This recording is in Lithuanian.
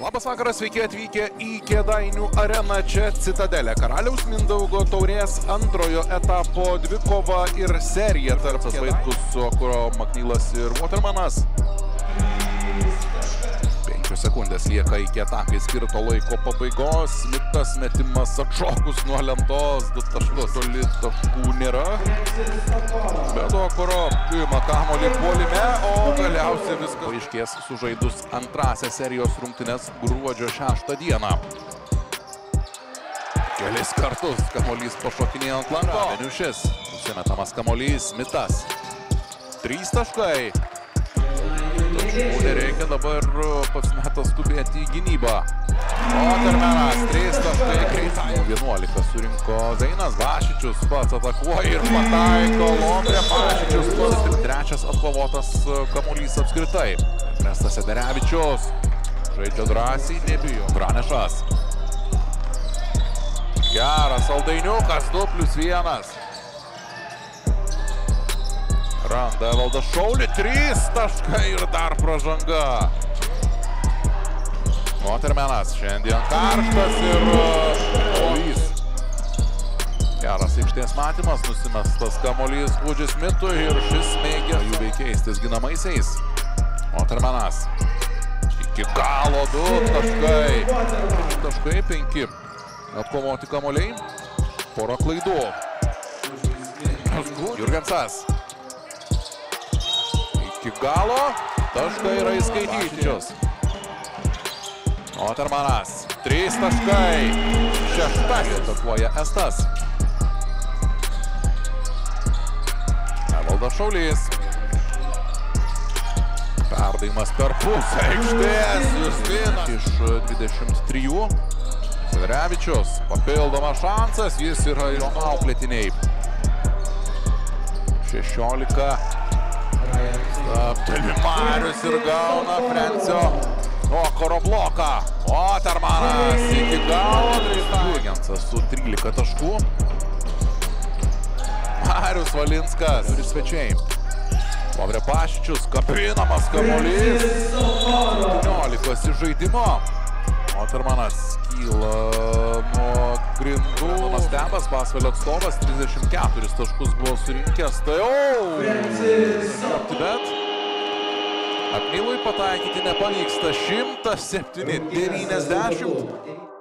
Labas vakaras, sveiki atvykę į Kėdainių areną, čia Citadelė. Karaliaus Mindaugo taurės antrojo etapo dvikova ir serija tarp Vaitkus, Kuro, Maknylas ir Watermanas. 5 sekundės lieka iki atakai skirto laiko pabaigos. Mitas metimas atšokus nuo lentos, 2 taškus, toli taškų nėra. Bedo Kuro ima kamuolį puolime, o galiausiai viskas paaiškės sužaidus antrąsias serijos rungtynes gruodžio 6 dieną. Kelis kartus kamuolys pašokinėjo ant lanko. Beniušis, nusimetamas kamuolys, Mitas. 3 taškai. Nereikia dabar pats metas skubėti į gynybą. Watermanas, 3 taškai, greitai. 11 surinko Zainas. Bašičius pats atakuoja ir pataiko. Lombrė, Bašičius pats. Ir 3 atkovotas kamuolys apskritai. Prestas Sederevičius žaidžia drąsiai, nebijo. Pranešas. Geras saldainiukas, 2+1. Randa Evaldas Šaulį, 3 taškai ir dar pražanga. Watermanas šiandien karštas ir kamuolys. Geras aikštės matymas, nusimestas kamuolys Gudžiui Smithui ir šis mėgė jų veikėjais ginamaisiais. Watermanas iki galo, 2 taškai. 2.5 atkovoti kamuoliai, pora klaidų. Jurgensas. Iki galo, taškai yra įskaityčios. Watermanas, 3 taškai. 6 atakuoja Estas. Evaldas Šaulys. Perdaimas per pusę aikštės. Justinas iš 23. Sederevičius, papildomas šansas, jis yra jo auklėtiniai. 16. Tapteli Marius ir gauna Frencio Okoro bloką. Watermanas iki galo. Jurgensas su 13 taškų. Marius Valinskas ir svečiai. Lomrė Pašičius, kapinamas kamuolys. 19 iš žaidimo. Watermanas kyla nuo grindų. Stebas, Pasvalio atstovas, 34 taškus buvo surinkęs. Tai jau! Akmilui pataikyti nepavyksta, 107-90.